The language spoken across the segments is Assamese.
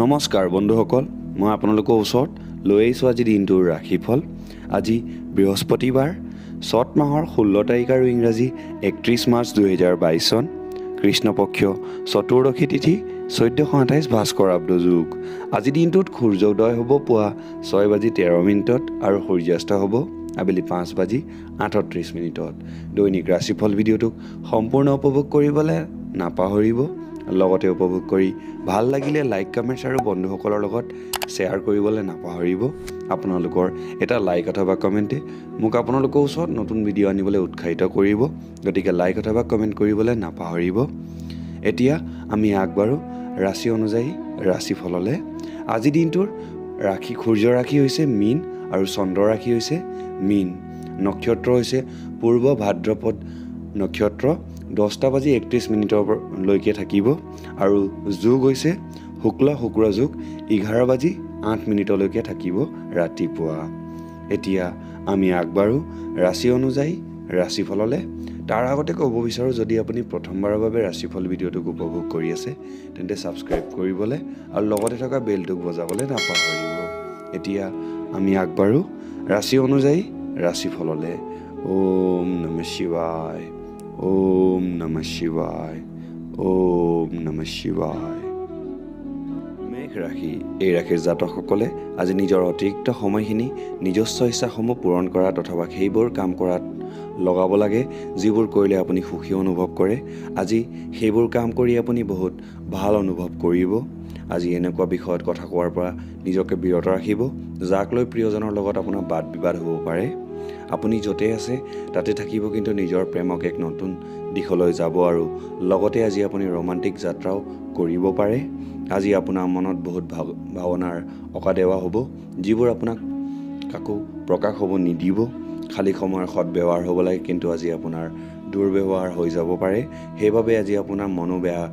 নমস্কাৰ বন্ধুসকল, মই আপোনালোকৰ ওচৰত লৈ আহিছোঁ আজি দিনটোৰ ৰাশিফল। আজি বৃহস্পতিবাৰ, চত মাহৰ ১৬ তাৰিখ আৰু ইংৰাজী ৩১ মাৰ্চ ২০২২ চন, কৃষ্ণপক্ষ চতুৰ্দশী তিথি, ১৪২৮ ভাস্কৰ আব্দযোগ। আজি দিনটোত সূৰ্য উদয় হ'ব পুৱা ৬:১৩ মিনিটত আৰু সূৰ্যাস্ত হ'ব আবেলি ৫:৩৮ মিনিটত। দৈনিক ৰাশিফল ভিডিঅ'টোক সম্পূৰ্ণ উপভোগ কৰিবলৈ নাপাহৰিব। লগতে উপভোগ কৰি ভাল লাগিলে লাইক, কমেণ্টছ আৰু বন্ধুসকলৰ লগত শ্বেয়াৰ কৰিবলৈ নাপাহৰিব। আপোনালোকৰ এটা লাইক অথবা কমেণ্টে মোক আপোনালোকৰ ওচৰত নতুন ভিডিঅ' আনিবলৈ উৎসাহিত কৰিব, গতিকে লাইক অথবা কমেণ্ট কৰিবলৈ নাপাহৰিব। এতিয়া আমি আগবাঢ়ো ৰাশি অনুযায়ী ৰাশিফললৈ। আজি দিনটোৰ ৰাশি, সূৰ্য ৰাশি হৈছে মীন আৰু চন্দ্ৰ ৰাশি হৈছে মীন। নক্ষত্ৰ হৈছে পূৰ্ব ভাদ্ৰপদ নক্ষত্ৰ, 10:৩১ মিনিটলৈকে থাকিব আৰু যোগ হৈছে শুক্ল শুক্ৰ যোগ, 11:০৮ মিনিটলৈকে থাকিব ৰাতিপুৱা। এতিয়া আমি আগবাঢ়ো ৰাশি অনুযায়ী ৰাশিফললৈ। তাৰ আগতে ক'ব বিচাৰোঁ, যদি আপুনি প্ৰথমবাৰৰ বাবে ৰাশিফল ভিডিঅ'টোক উপভোগ কৰি আছে তেন্তে ছাবস্ক্ৰাইব কৰিবলৈ আৰু লগতে থকা বেলটোক বজাবলৈ নাপাহৰিব। এতিয়া আমি আগবাঢ়ো ৰাশি অনুযায়ী ৰাশিফললৈ। ওম নমঃ শিৱায়, ওম নমঃ শিৱায়, ওম নমঃ শিৱায়। মেঘ ৰাশি, এই ৰাশিৰ জাতকসকলে আজি নিজৰ অতিৰিক্ত সময়খিনি নিজস্ব ইচ্ছাসমূহ পূৰণ কৰাত অথবা সেইবোৰ কাম কৰাত লগাব লাগে যিবোৰ কৰিলে আপুনি সুখী অনুভৱ কৰে। আজি সেইবোৰ কাম কৰি আপুনি বহুত ভাল অনুভৱ কৰিব। আজি এনেকুৱা বিষয়ত কথা কোৱাৰ পৰা নিজকে বিৰত ৰাখিব যাক লৈ প্ৰিয়জনৰ লগত আপোনাৰ বাদ বিবাদ হ'ব পাৰে। আপুনি য'তে আছে তাতে থাকিব, কিন্তু নিজৰ প্ৰেমক এক নতুন দিশলৈ যাব আৰু লগতে আজি আপুনি ৰোমান্টিক যাত্ৰাও কৰিব পাৰে। আজি আপোনাৰ মনত বহুত ভাৱনাৰ অকাদেৱা হ'ব যিবোৰ আপোনাক কাকো প্ৰকাশ হ'ব নিদিব। খালী সময়ৰ সদব্যৱহাৰ হ'ব লাগে, কিন্তু আজি আপোনাৰ দুৰ্ব্যৱহাৰ হৈ যাব পাৰে, সেইবাবে আজি আপোনাৰ মনো বেয়া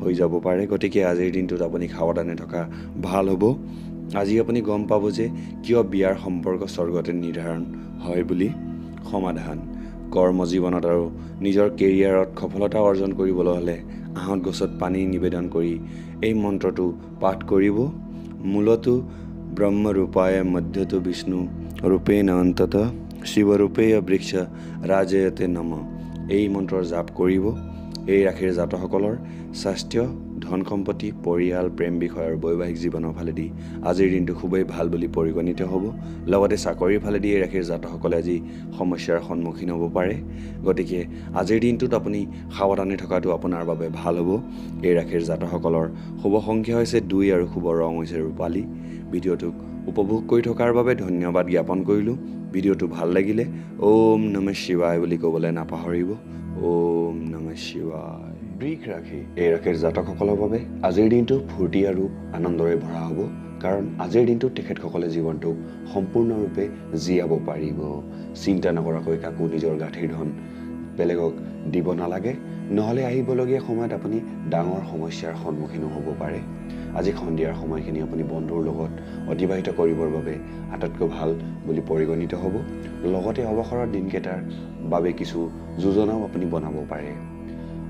হৈ যাব পাৰে। গতিকে আজিৰ দিনটোত আপুনি সাৱধানে থকা ভাল হ'ব। আজি আপুনি গম পাব যে কিয় বিয়াৰ সম্পৰ্ক স্বৰ্গতে নিৰ্ধাৰণ হয় বুলি। সমাধান, কৰ্মজীৱনত আৰু নিজৰ কেৰিয়াৰত সফলতা অৰ্জন কৰিবলৈ হ'লে আহঁত গছত পানী নিবেদন কৰি এই মন্ত্ৰটো পাঠ কৰিব। মূলতো ব্ৰহ্ম ৰূপায় মধ্যতো বিষ্ণু ৰূপেণ অন্তত শিৱৰূপেয় বৃক্ষ ৰাজয়তে নম, এই মন্ত্ৰৰ জাপ কৰিব। এই ৰাশিৰ জাতকসকলৰ স্বাস্থ্য, ধন সম্পত্তি, পৰিয়াল, প্ৰেম বিষয় আৰু বৈবাহিক জীৱনৰ ফালেদি আজিৰ দিনটো খুবেই ভাল বুলি পৰিগণিত হ'ব। লগতে চাকৰিৰ ফালেদি এই ৰাশিৰ জাতকসকলে আজি সমস্যাৰ সন্মুখীন হ'ব পাৰে। গতিকে আজিৰ দিনটোত আপুনি সাৱধানে থকাটো আপোনাৰ বাবে ভাল হ'ব। এই ৰাশিৰ জাতকসকলৰ শুভ সংখ্যা হৈছে ২ আৰু শুভ ৰং হৈছে ৰূপালী। ভিডিঅ'টোক উপভোগ কৰি থকাৰ বাবে ধন্যবাদ জ্ঞাপন কৰিলোঁ। ভিডিঅ'টো ভাল লাগিলে ওম নমঃ শিৱায় বুলি ক'বলৈ নাপাহৰিব। ওম নমঃ শিৱায়। বৃষ ৰাশি, এই ৰাশিৰ জাতকসকলৰ বাবে আজিৰ দিনটো ফূৰ্তি আৰু আনন্দৰে ভৰা হ'ব, কাৰণ আজিৰ দিনটোত তেখেতসকলে জীৱনটোক সম্পূৰ্ণৰূপে জীয়াব পাৰিব। চিন্তা নকৰাকৈ কাকো নিজৰ গাঁঠিৰ ধন বেলেগক দিব নালাগে, নহ'লে আহিবলগীয়া সময়ত আপুনি ডাঙৰ সমস্যাৰ সন্মুখীনো হ'ব পাৰে। আজি সন্ধিয়াৰ সময়খিনি আপুনি বন্ধুৰ লগত অতিবাহিত কৰিবৰ বাবে আটাইতকৈ ভাল বুলি পৰিগণিত হ'ব। লগতে অৱসৰৰ দিনকেইটাৰ বাবে কিছু যোজনাও আপুনি বনাব পাৰে।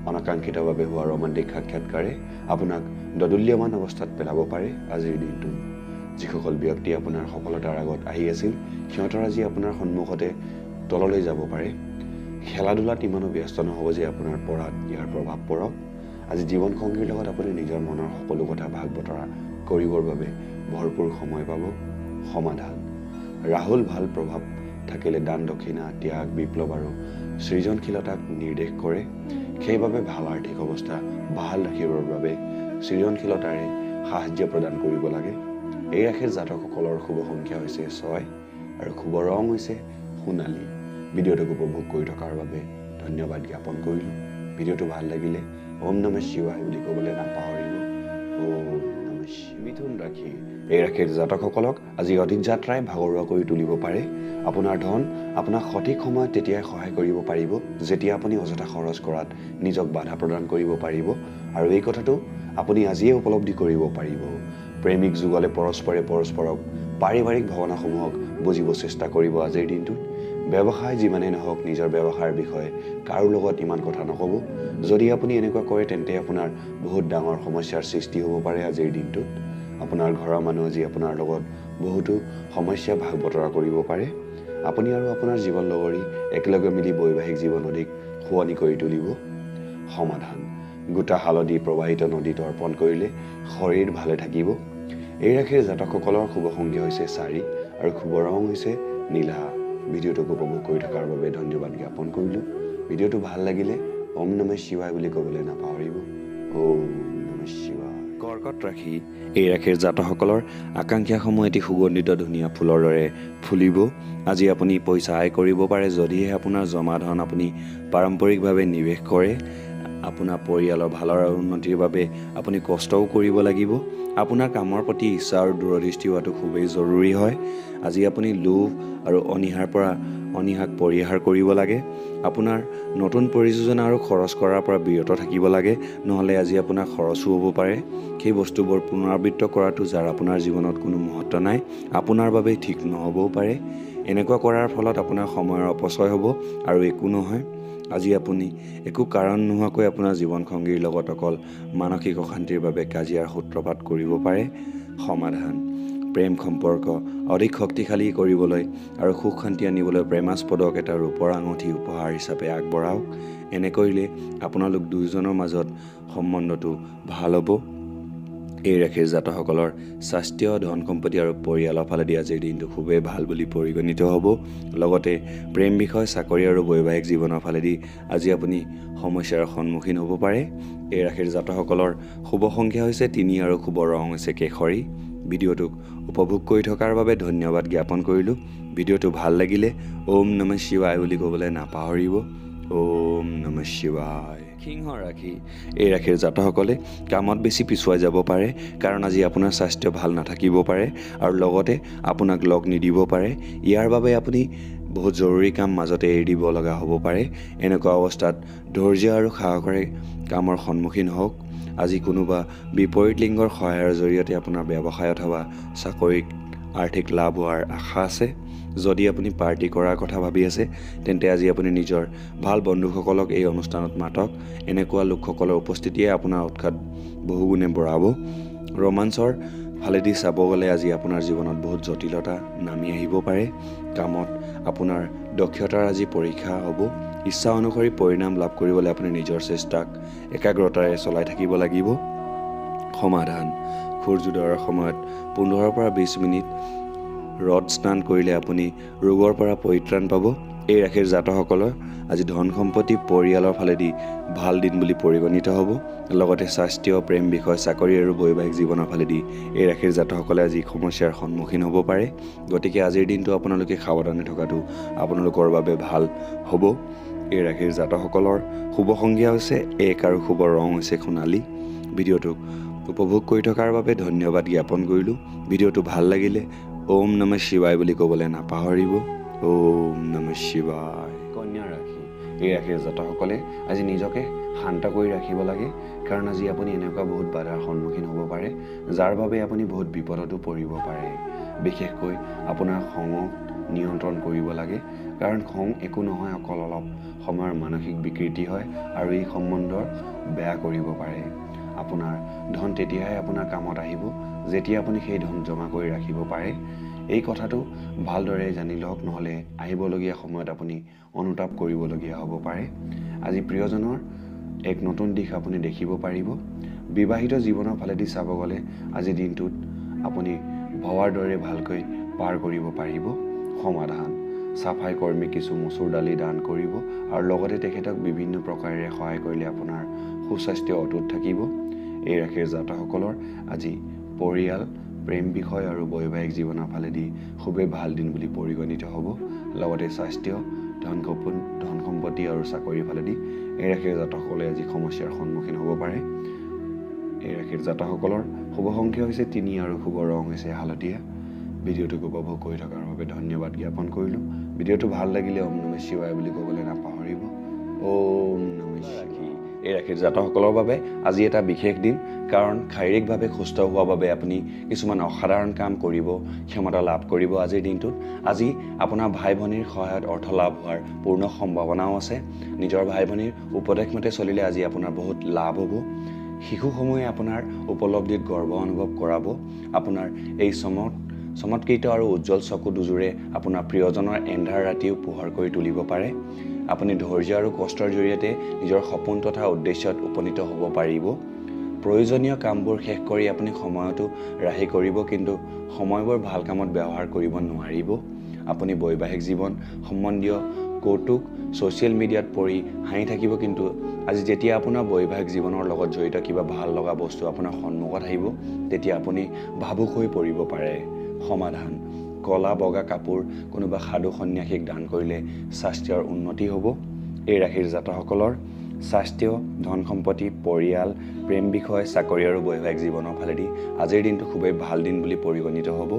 অনাকাংক্ষিতভাৱে হোৱা ৰোমান্টিক সাক্ষাৎকাৰে আপোনাক দদুল্যমান অৱস্থাত পেলাব পাৰে। আজিৰ দিনটো যিসকল ব্যক্তি আপোনাৰ সফলতাৰ আগত আহি আছিল সিহঁতৰ আজি আপোনাৰ সন্মুখতে তললৈ যাব পাৰে। খেলা ধূলাত ইমানো ব্যস্ত নহ'ব যে আপোনাৰ পঢ়াত ইয়াৰ প্ৰভাৱ পৰক। আজি জীৱন সংগীৰ লগত আপুনি নিজৰ মনৰ সকলো কথা ভাগ বতৰা কৰিবৰ বাবে ভৰপূৰ সময় পাব। সমাধান, ৰাহুল ভাল প্ৰভাৱ থাকিলে দান দক্ষিণা, ত্যাগ, বিপ্লৱ আৰু সৃজনশীলতাক নিৰ্দেশ কৰে, সেইবাবে ভাল আৰ্থিক অৱস্থা ভাল ৰাখিবৰ বাবে সৃজনশীলতাৰে সাহায্য প্ৰদান কৰিব লাগে। এই ৰাশিৰ জাতকসকলৰ শুভ সংখ্যা হৈছে ৬ আৰু শুভ ৰং হৈছে সোণালী। ভিডিঅ'টোক উপভোগ কৰি থকাৰ বাবে ধন্যবাদ জ্ঞাপন কৰিলোঁ। ভিডিঅ'টো ভাল লাগিলে ওম নমঃ শিৱায় বুলি ক'বলৈ নাপাহৰিব। ওম নমঃ শিৱায়। মিথুন ৰাশি, এই ৰাশিৰ জাতকসকলক আজি অধিক যাত্ৰাই ভাগৰুৱা কৰি তুলিব পাৰে। আপোনাৰ ধন আপোনাক সঠিক সময়ত তেতিয়াই সহায় কৰিব পাৰিব যেতিয়া আপুনি অযথা খৰচ কৰাত নিজক বাধা প্ৰদান কৰিব পাৰিব, আৰু এই কথাটো আপুনি আজিয়ে উপলব্ধি কৰিব পাৰিব। প্ৰেমিক যুগলে পৰস্পৰে পৰস্পৰক পাৰিবাৰিক ভাৱনাসমূহক বুজিব চেষ্টা কৰিব আজিৰ দিনটোত। ব্যবহাৰ জীবনে নহক নিজৰ ব্যৱহাৰ বিষয়ে কাৰো লগত ইমান কথা নকব যদি আপুনি এনেকুৱা কৰে তেন্তে আপোনাৰ বহুত ডাঙৰ সমস্যাৰ সৃষ্টি হ'ব পাৰে আজিৰ দিনটোত আপোনাৰ ঘৰৰ মানুহ আজি আপোনাৰ লগত বহুতো সমস্যা ভাগ বতৰা কৰিব পাৰে আপুনি আৰু আপোনাৰ জীৱন লগৰি একলগে মিলি বৈবাহিক জীৱন অধিক খুৱানি কৰি তুলিব সমাধান গোটা হালদি প্ৰবাহিত নদীত অৰ্পণ কৰিলে শৰীৰ ভালে থাকিব এই ৰাখিৰ জাতকসকলৰ খুব সংগী হৈছে সাৰি আৰু খুব ৰং হৈছে নীলা ভিডিওটো উপভোগ কৰি থকাৰ বাবে ধন্যবাদ জ্ঞাপন কৰিলো ভিডিওটো ভাল লাগিলে ওম নমঃ শিৱায় বুলি ক'বলৈ নাপাহৰিব ওম নমঃ শিৱায় কৰকট ৰাখি এই ৰাখিৰ জাতকসকলৰ আকাংক্ষা সমূহ এটি সুগন্ধিত ধুনিয়া ফুলৰ দৰে ফুলিব আজি আপুনি পইচা আয় কৰিব পাৰে যদি আপোনাৰ জমা ধন আপুনি পাৰম্পৰিকভাৱে নিবেশ কৰে আপোনাৰ পৰিয়ালৰ ভালৰ উন্নতিৰ বাবে আপুনি কষ্টও কৰিব লাগিব আপোনাৰ কামৰ প্ৰতি ইচ্ছা আৰু দূৰদৃষ্টি হোৱাটো খুবেই জৰুৰী হয় আজি আপুনি লোভ আৰু অনিহাৰ পৰা অনিহাক পৰিহাৰ কৰিব লাগে আপোনাৰ নতুন পৰিযোজন আৰু খৰচ কৰাৰ পৰা বিৰত থাকিব লাগে নহলে আজি আপোনাৰ খৰচ হ'ব পাৰে সেই বস্তুবোৰ পুনৰাবৃত্ত কৰাটো যাৰ আপোনাৰ জীৱনত কোনো মহত্ব নাই আপোনাৰ বাবে ঠিক নহবও পাৰে এনেকুৱা কৰাৰ ফলত আপোনাৰ সময়ৰ অপচয় হ'ব আৰু একো নহয় আজি আপুনি একো কাৰণ নোহোৱাকৈ আপোনাৰ জীৱন সংগীৰ লগত অকল মানসিক অশান্তিৰ বাবে কাজিয়াৰ সূত্ৰপাত কৰিব পাৰে সমাধান প্ৰেম সম্পৰ্ক অধিক শক্তিশালী কৰিবলৈ আৰু সুখ শান্তি আনিবলৈ প্ৰেমাস্পদক এটা ৰূপৰ আঙঠি উপহাৰ হিচাপে আগবঢ়াওক এনে কৰিলে আপোনালোক দুইজনৰ মাজত সম্বন্ধটো ভাল হ'ব এই ৰাখিৰ জাতকসকলৰ স্বাস্থ্য ধন সম্পত্তি আৰু পৰিয়ালৰ ফালেদি আজিৰ দিনটো খুবেই ভাল বুলি পৰিগণিত হ'ব লগতে প্ৰেম বিষয় চাকৰি আৰু বৈবাহিক জীৱনৰ ফালেদি আজি আপুনি সমস্যাৰ সন্মুখীন হ'ব পাৰে এই ৰাখিৰ জাতকসকলৰ শুভ সংখ্যা হৈছে 3 আৰু শুভ ৰং হৈছে কেশৰী ভিডিওটো উপভোগ কৰি থকাৰ বাবে ধন্যবাদ জ্ঞাপন কৰিলো ভিডিওটো ভাল লাগিলে ওম নমঃ শিৱায় বুলি ক'বলৈ নাপাহৰিব ওম নমঃ শিৱায় সিংহ ৰাখি এই ৰাখিৰ জাতকসকলে কামত বেছি পিছুৱাই যাব পাৰে কাৰণ আজি আপোনাৰ স্বাস্থ্য ভাল নাথাকিব পাৰে আৰু লগতে আপোনাক লগ নিদিব পাৰে ইয়াৰ বাবে আপুনি বহুত জৰুৰী কাম মাজতে এৰি দিব লগা হ'ব পাৰে এনেকুৱা অৱস্থাত ধৈৰ্য আৰু সাহসৰে কামৰ সন্মুখীন হওক আজি কোনোবা বিপৰীত লিংগৰ সহায়ৰ জৰিয়তে আপোনাৰ ব্যৱসায় অথবা চাকৰিক আৰ্থিক লাভ হোৱাৰ আশা আছে যদি আপুনি পাৰ্টি কৰাৰ কথা ভাবি আছে তেন্তে আজি আপুনি নিজৰ ভাল বন্ধুসকলক এই অনুষ্ঠানত মাতক এনেকুৱা লোকসকলৰ উপস্থিতিয়ে আপোনাৰ উৎসাহ বহুগুণে বঢ়াব ৰোমাঞ্চৰ ফালেদি চাব গ'লে আজি আপোনাৰ জীৱনত বহুত জটিলতা নামি আহিব পাৰে কামত আপোনাৰ দক্ষতাৰ আজি পৰীক্ষা হ'ব ইচ্ছা অনুসৰি পৰিণাম লাভ কৰিবলৈ আপুনি নিজৰ চেষ্টাক একাগ্ৰতাৰে চলাই থাকিব লাগিব সমাধান খোৰজুদৰ সময়ত 15 পৰা 20 মিনিট ৰদ স্নান কৰিলে আপুনি ৰোগৰ পৰা পৰিত্ৰাণ পাব এই ৰাখিৰ জাতকসকলৰ আজি ধন সম্পত্তি পৰিয়ালৰ ফালেদি ভাল দিন বুলি পৰিগণিত হ'ব লগতে স্বাস্থ্য প্ৰেম বিষয় চাকৰি আৰু বৈবাহিক জীৱনৰ ফালেদি এই ৰাখিৰ জাতকসকলে আজি সমস্যাৰ সন্মুখীন হ'ব পাৰে গতিকে আজিৰ দিনটো আপোনালোকে সাৱধানে থকাটো আপোনালোকৰ বাবে ভাল হ'ব এই ৰাখিৰ জাতকসকলৰ শুভ সংখ্যা হৈছে 1 আৰু শুভ ৰং হৈছে সোণালী ভিডিওটো উপভোগ কৰি থকাৰ বাবে ধন্যবাদ জ্ঞাপন কৰিলো ভিডিওটো ভাল লাগিলে ओम नमः शिवाय বুলি ক'বলৈ নাপাহৰিব ओम नमः शिवाय কন্যা ৰাখি এই ৰাখিৰ জাতকসকলে আজি নিজকে শান্ত কৰি ৰাখিব লাগে কাৰণ আজি আপুনি এনেকুৱা বহুত বাধাৰ সন্মুখীন হ'ব পাৰে যাৰ বাবে আপুনি বহুত বিপদতো পৰিব পাৰে বিশেষকৈ আপোনাৰ খং নিয়ন্ত্ৰণ কৰিব লাগে কাৰণ খং একো নহয় অকল অলপ সময়ৰ মানসিক বিকৃতি হয় আৰু এই সম্বন্ধৰ বেয়া কৰিব পাৰে আপোনাৰ ধন তেতিয়াই আপোনাৰ কামত আহিব যেতিয়া আপুনি সেই ধন জমা কৰি ৰাখিব পাৰে এই কথাটো ভালদৰে জানি লওক নহলে আহিবলগীয়া সময়ত আপুনি অনুতাপ কৰিবলগীয়া হ'ব পাৰে আজি প্ৰিয়জনৰ এক নতুন দিশ আপুনি দেখিব পাৰিব বিবাহিত জীৱনৰ ফালেদি চাব গ'লে আজি দিনটোত আপুনি ভৱাৰ দৰে ভালকৈ পাৰ কৰিব পাৰিব সমাধান সাফাই কৰ্মী কিছু মসুৰ দালি দান কৰিব আৰু লগতে তেখেতক বিভিন্ন প্ৰকাৰে সহায় কৰিলে আপোনাৰ সুস্বাস্থ্য অটুট থাকিব এই ৰাখিৰ জাতকসকলৰ আজি পৰিয়াল প্ৰেম বিষয় আৰু বৈবাহিক জীৱনৰ ফালেদি খুবেই ভাল দিন বুলি পৰিগণিত হ'ব লগতে স্বাস্থ্য ধন সম্পত্তি আৰু চাকৰিৰ ফালেদি এই ৰাখিৰ জাতকসকলে আজি সমস্যাৰ সন্মুখীন হ'ব পাৰে এই ৰাখিৰ জাতকসকলৰ শুভ সংখ্যা হৈছে 3 আৰু শুভ ৰং হৈছে হালধীয়া ভিডিওটো উপভোগ কৰি থকাৰ বাবে ধন্যবাদ জ্ঞাপন কৰিলো ভিডিওটো ভাল লাগিলে ওম নমঃ শিৱায় বুলি ক'বলৈ নাপাহৰিব ওম নমঃ শিৱায় Erakir Jatah Kolobabe, Azieta Bikekdin, Karan, Kairik Babe Husta Wababe Apni, Isuman Oharan Kam Koribo, Hemata Lab Koribo Azidintu, Azi, Apona Bhaibonir Hoyat Ortolab Har, Purno Hombavanawase, Nijor Bhaibonir, Upodekmate Solile Azi Apona Bohut Labobo. শিশু সময়ে আপোনাৰ উপলব্ধিত গৰ্ব অনুভৱ কৰাবো আপোনাৰ এই সমত কেইটা আৰু উজ্জ্বল চকু দুজুৰে আপোনাৰ প্ৰিয়জনৰ এন্ধাৰ ৰাতিও পোহৰ কৰি তুলিব পাৰে আপুনি ধৈৰ্য আৰু কষ্টৰ জৰিয়তে নিজৰ সপোন তথা উদ্দেশ্যত উপনীত হ'ব পাৰিব প্ৰয়োজনীয় কামবোৰ শেষ কৰি আপুনি সময়টো ৰাহি কৰিব কিন্তু সময়বোৰ ভাল কামত ব্যৱহাৰ কৰিব নোৱাৰিব আপুনি বৈবাহিক জীৱন সম্বন্ধীয় কৌতুক সোশ্যাল মিডিয়াত পৰি হাই থাকিব কিন্তু আজি যেতিয়া আপোনাৰ বৈবাহিক জীৱনৰ লগত জড়িত কিবা ভাল লগা বস্তু আপোনাৰ সন্মুখত আহিব তেতিয়া আপুনি ভাবুক হৈ পৰিব পাৰে সমাধান কলা বগা কাপোৰ কোনোবা সাধু সন্ন্যাসীক দান কৰিলে স্বাস্থ্যৰ উন্নতি হ'ব এই ৰাশিৰ জাতকসকলৰ স্বাস্থ্য ধন সম্পত্তি পৰিয়াল প্ৰেম বিষয় চাকৰি আৰু বৈবাহিক জীৱনৰ ফালেদি আজিৰ দিনটো খুবেই ভাল দিন বুলি পৰিগণিত হ'ব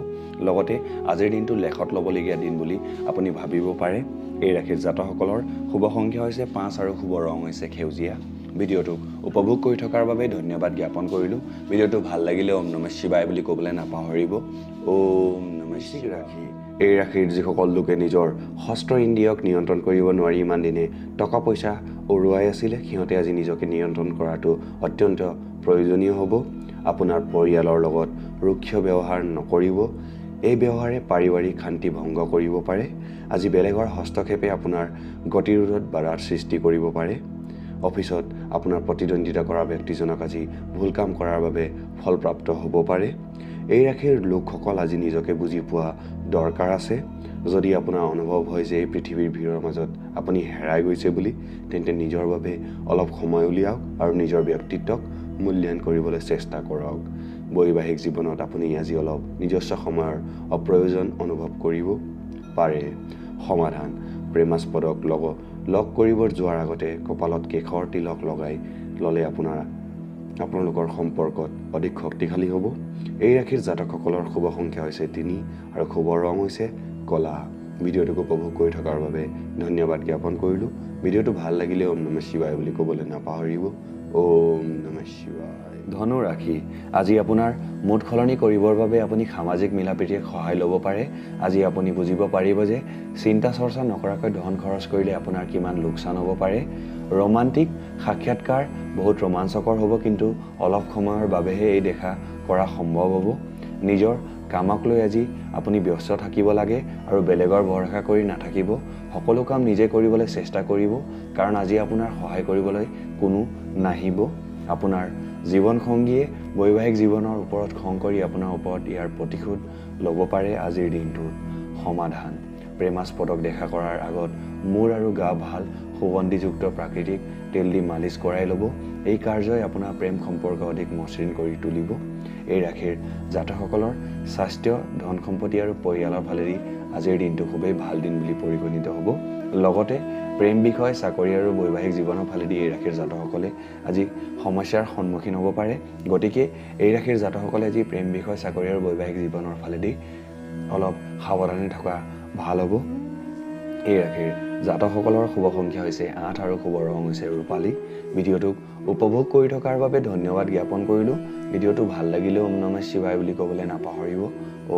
লগতে আজিৰ দিনটো লেখত লবলগীয়া দিন বুলি আপুনি ভাবিব পাৰে এই ৰাশিৰ জাতকসকলৰ শুভ সংখ্যা হৈছে 5 আৰু শুভ ৰং হৈছে খেউজিয়া ভিডিঅটো উপভোগ কৰি থকাৰ বাবে ধন্যবাদ জ্ঞাপন কৰিলোঁ ভিডিঅটো ভাল লাগিলে ওম নমঃ শিৱায় বুলি ক'বলৈ নাপাহৰিব ওম নমঃ শিৱায় এই ৰাশিৰ যিসকল লোকে নিজৰ হস্ত ইন্দ্ৰিয়ক নিয়ন্ত্ৰণ কৰিব নোৱাৰি ইমান দিনে টকা পইচা উৰুৱাই আছিল সিহঁতে আজি নিজকে নিয়ন্ত্ৰণ কৰাটো অত্যন্ত প্ৰয়োজনীয় হ'ব আপোনাৰ পৰিয়ালৰ লগত ৰুক্ষ ব্যৱহাৰ নকৰিব এই ব্যৱহাৰে পাৰিবাৰিক শান্তি ভংগ কৰিব পাৰে আজি বেলেগৰ হস্তক্ষেপে আপোনাৰ গতিৰোধত বাধাৰ সৃষ্টি কৰিব পাৰে অফিসত আপোনাৰ প্ৰতিদ্বন্দ্বিতা কৰা ব্যক্তিজনক আজি ভুল কাম কৰাৰ বাবে ফলপ্ৰাপ্ত হ'ব পাৰে এই ৰাশিৰ লোকসকল আজি নিজকে বুজি পোৱা দৰকাৰ আছে যদি আপোনাৰ অনুভৱ হয় যে পৃথিৱীৰ ভিৰৰ মাজত আপুনি হেৰাই গৈছে বুলি তেন্তে নিজৰ বাবে অলপ সময় উলিয়াওক আৰু নিজৰ ব্যক্তিত্বক মূল্যায়ন কৰিবলৈ চেষ্টা কৰক বৈবাহিক জীৱনত আপুনি আজি অলপ নিজস্ব সময়ৰ অপ্ৰয়োজন অনুভৱ কৰিব পাৰে সমাধান প্ৰেমাস্পদক লগ কৰিবৰ যোৱাৰ আগতে কপালত কেশৰ তিলক লগাই ললে আপোনালোকৰ সম্পৰ্কত অধিক শক্তিশালী হ'ব এই ৰাশিৰ জাতকসকলৰ শুভ সংখ্যা হৈছে 3 আৰু শুভ ৰং হৈছে কলা ভিডিঅটো উপভোগ কৰি থকাৰ বাবে ধন্যবাদ জ্ঞাপন কৰিলোঁ ভিডিঅটো ভাল লাগিলে ওম নমঃ শিৱায় বুলি ক'বলৈ নাপাহৰিব ওম নমঃ শিৱায় ধনু ৰাশি আজি আপোনাৰ মুঠ খলনি কৰিবৰ বাবে আপুনি সামাজিক মিলাপ্ৰীতিৰ সহায় ল'ব পাৰে আজি আপুনি বুজিব পাৰিব যে চিন্তা চৰ্চা নকৰাকৈ ধন খৰচ কৰিলে আপোনাৰ কিমান লোকচান হ'ব পাৰে ৰোমান্টিক সাক্ষাৎকাৰ বহুত ৰোমাঞ্চকৰ হ'ব কিন্তু অলপ সময়ৰ বাবেহে এই দেখা কৰা সম্ভৱ হ'ব নিজৰ কামক লৈ আজি আপুনি ব্যস্ত থাকিব লাগে আৰু বেলেগৰ ভৰসা কৰি নাথাকিব সকলো কাম নিজে কৰিবলৈ চেষ্টা কৰিব কাৰণ আজি আপোনাৰ সহায় কৰিবলৈ কোনো নাহিব আপোনাৰ জীৱন সংগীয়ে বৈবাহিক জীৱনৰ ওপৰত খং কৰি আপোনাৰ ওপৰত ইয়াৰ প্ৰতিশোধ ল'ব পাৰে আজিৰ দিনটোত সমাধান প্ৰেমাস্পদক দেখা কৰাৰ আগত মূৰ আৰু গা ভাল সুগন্ধিযুক্ত প্ৰাকৃতিক তেল দি মালিচ কৰাই ল'ব এই কাৰ্যই আপোনাৰ প্ৰেম সম্পৰ্ক অধিক মসৃণ কৰি তুলিব এই ৰাশিৰ জাতকসকলৰ স্বাস্থ্য ধন সম্পত্তি আৰু পৰিয়ালৰ ফালেদি আজিৰ দিনটো খুবেই ভাল দিন বুলি পৰিগণিত হ'ব লগতে প্ৰেম বিষয় চাকৰি আৰু বৈবাহিক জীৱনৰ ফালেদি এই ৰাশিৰ জাতকসকলে আজি সমস্যাৰ সন্মুখীন হ'ব পাৰে গতিকে এই ৰাশিৰ জাতকসকলে আজি প্ৰেম বিষয় চাকৰি আৰু বৈবাহিক জীৱনৰ ফালেদি অলপ সাৱধানে থকা ভাল হ'ব এই ৰাশিৰ জাতকসকলৰ শুভ সংখ্যা হৈছে 8 আৰু শুভ ৰং হৈছে ৰূপালী ভিডিঅটো উপভোগ কৰি থকাৰ বাবে ধন্যবাদ জ্ঞাপন কৰিলোঁ ভিডিঅটো ভাল লাগিলে ওম নমঃ শিৱায় বুলি ক'বলৈ নাপাহৰিব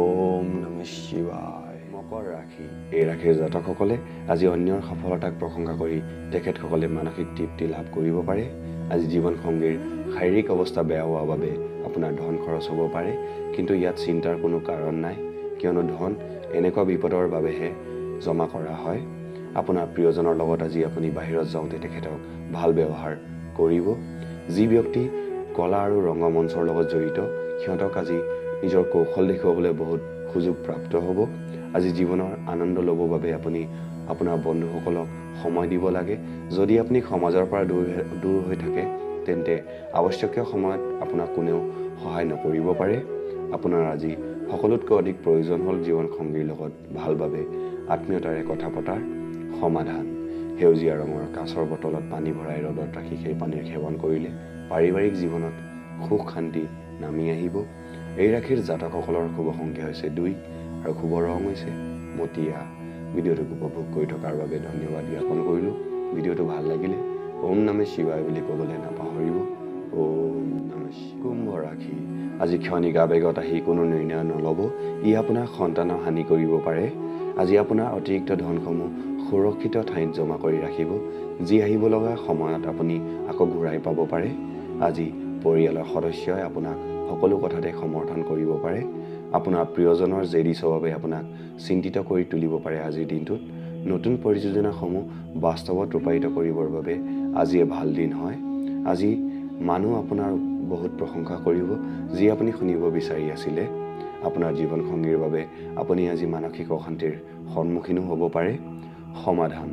ওম নমঃ শিৱায় মকৰ ৰাশি এই ৰাশিৰ জাতকসকলে আজি অন্যৰ সফলতাক প্ৰশংসা কৰি তেখেতসকলে মানসিক তৃপ্তি লাভ কৰিব পাৰে আজি জীৱন সংগীৰ শাৰীৰিক অৱস্থা বেয়া হোৱাৰ বাবে আপোনাৰ ধন খৰচ হ'ব পাৰে কিন্তু ইয়াত চিন্তাৰ কোনো কাৰণ নাই কিয়নো ধন এনেকুৱা বিপদৰ বাবেহে জমা কৰা হয় আপোনাৰ প্ৰিয়জনৰ লগত আজি আপুনি বাহিৰত যাওঁতে তেখেতক ভাল ব্যৱহাৰ কৰিব যি ব্যক্তি কলা আৰু ৰংগমঞ্চৰ লগত জড়িত সিহঁতক আজি নিজৰ কৌশল দেখুৱাবলৈ বহুত সুযোগ প্ৰাপ্ত হ'ব আজি জীৱনৰ আনন্দ ল'ব বাবে আপুনি আপোনাৰ বন্ধুসকলক সময় দিব লাগে যদি আপুনি সমাজৰ পৰা দূৰ হৈ থাকে তেন্তে আৱশ্যকীয় সময়ত আপোনাক কোনেও সহায় নকৰিব পাৰে আপোনাৰ আজি সকলোতকৈ অধিক প্ৰয়োজন হ'ল জীৱন সংগীৰ লগত ভালভাৱে আত্মীয়তাৰে কথা পতাৰ সমাধান হেউজিয়া ৰঙৰ কাঁচৰ বটলত পানী ভৰাই ৰ'দত ৰাখি সেই পানীৰ সেৱন কৰিলে পাৰিবাৰিক জীৱনত সুখ শান্তি নামি আহিব এই ৰাশিৰ জাতকসকলৰ শুভ সংখ্যা হৈছে 2 আৰু শুভ ৰং হৈছে মটিয়া ভিডিঅটো উপভোগ কৰি থকাৰ বাবে ধন্যবাদ জ্ঞাপন কৰিলোঁ ভিডিঅটো ভাল লাগিলে Om Namah Shivaya bili kobole na pahoribo. Om Namah Shivaya. Kumbho rakhi. Aji khani gabe gota hi kono nirnay nolobo. I apuna khantana hani koribo pare. Aji apuna otirikto dhon khomo surokhito thaiyt joma kori rakhibo. Ji ahibo loga samayot apuni ako ghurai pabo pare. Aji poriyalor sodosyoy apunak hokolu kothate somorthon koribo pare. Apuna priyojonor jeri sobabe apunak chintito kori tulibo pare ajir dintut. নতুন পৰিযোজনা সমূহ বাস্তৱত ৰূপায়িত কৰিবৰ বাবে আজি ভাল দিন হয় আজি মানুহ আপোনাৰ বহুত প্ৰশংসা কৰিব যি আপুনি শুনিব বিচাৰি আছিলে আপোনাৰ জীৱন সংগীৰ বাবে আপুনি আজি মানসিক অশান্তিৰ সন্মুখীন হ'ব পাৰে সমাধান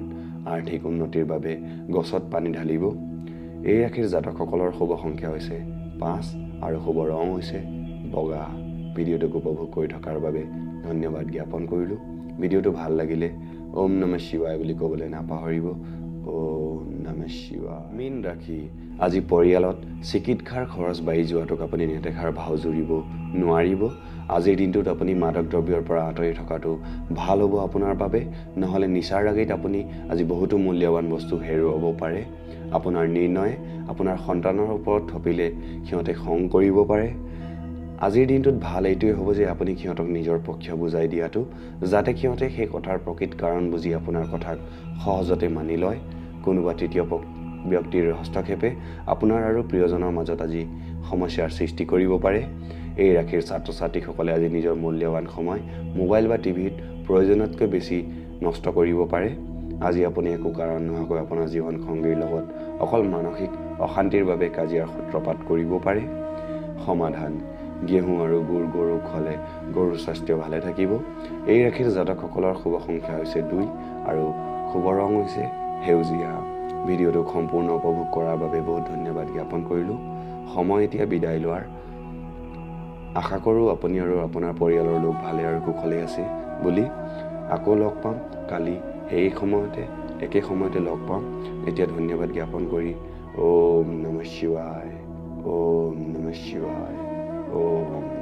আৰ্থিক উন্নতিৰ বাবে গছত পানী ঢালিব এই ৰাখিৰ জাতকসকলৰ শুভ সংখ্যা হৈছে 5 আৰু শুভ ৰং হৈছে বগা ভিডিঅ'টো উপভোগ কৰি থকাৰ বাবে ধন্যবাদ জ্ঞাপন কৰিলো ভিডিঅ'টো ভাল লাগিলে Om Namah Shivaya bili kobole na pahoribo Om Namah Shivaya Min rakhi aji poriyalot sikitkhar khoros bai juatok apuni netekhar bhau juribo nuaribo aji dintut apuni madak drobyor para atoi thakatu bhal hobo apunar babe nahole nisar ageit apuni aji bohutu mulyawan bostu heruobo pare apunar nirnoy apunar khontanor upor thopile khiote khong koribo pare আজিৰ দিনটোত ভাল এইটোই হ'ব যে আপুনি কিয়তক নিজৰ পক্ষ বুজাই দিয়াটো যাতে কিয়তে সেই কথাৰ প্ৰকৃত কাৰণ বুজি আপোনাৰ কথাক সহজতে মানি লয় কোনোবা তৃতীয় ব্যক্তিৰ হস্তক্ষেপে আপোনাৰ আৰু প্ৰিয়জনৰ মাজত আজি সমস্যাৰ সৃষ্টি কৰিব পাৰে এই ৰাখিৰ ছাত্ৰ ছাত্ৰীসকলে আজি নিজৰ মূল্যৱান সময় মোবাইল বা টিভিত প্ৰয়োজনতকৈ বেছি নষ্ট কৰিব পাৰে আজি আপুনি একো কাৰণ নহকৈ আপোনাৰ জীৱন সংগীৰ লগত অকল মানসিক অশান্তিৰ বাবে কাজিয়াৰ সূত্ৰপাত কৰিব পাৰে সমাধান গেহু আৰু গুড় গৰু খলে গৰু স্বাস্থ্য ভালে থাকিব এই ৰাখিৰ জাতকসকলৰ শুভ সংখ্যা হৈছে 2 আৰু শুভ ৰং হৈছে হেউজিয়া ভিডিঅ'টো সম্পূৰ্ণ উপভোগ কৰাৰ বাবে বহুত ধন্যবাদ জ্ঞাপন কৰিলো সময় এতিয়া বিদায় লোৱাৰ আশা কৰো আপুনি আৰু আপোনাৰ পৰিয়ালৰ লোক ভালে আৰু কুশলে আছে বুলি আকৌ লগ পাম কালি এই সময়তে একে সময়তে লগ পাম এতিয়া ধন্যবাদ জ্ঞাপন কৰি ওম নমঃ শিৱায় Om Namah Shivaya. Om